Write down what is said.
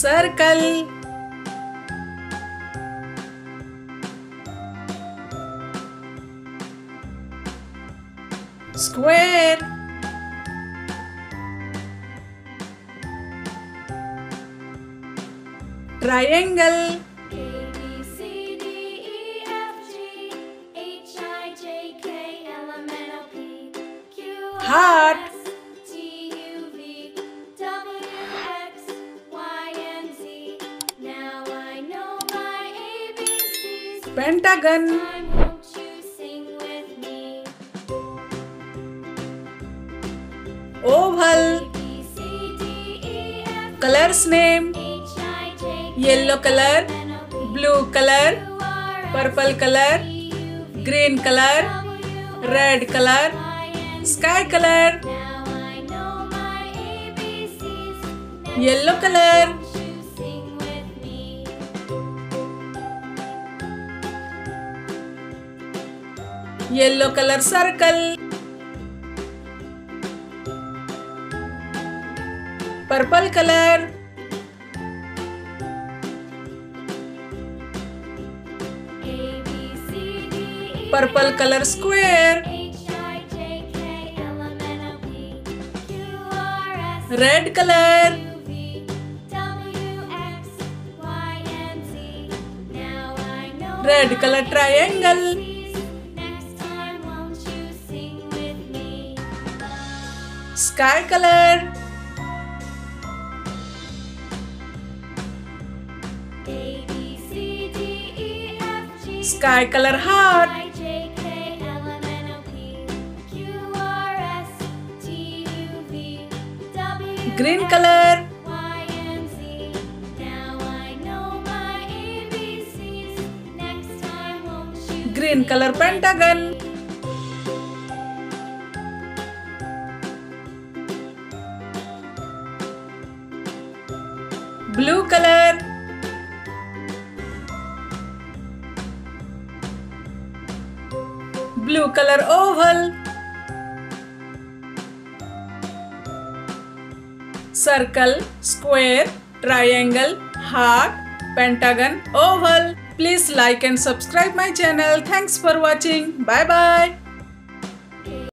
circle. Square. Triangle. Heart. Pentagon. Oval. Colors name. Yellow color, blue color, purple color, green color, red color, sky color, yellow color, yellow color circle, purple color, purple color square, red color, red color triangle, sky color, sky color heart, green color, green color pentagon, blue color, blue color oval, circle, square, triangle, heart, pentagon, oval. Please like and subscribe my channel. Thanks for watching. Bye bye.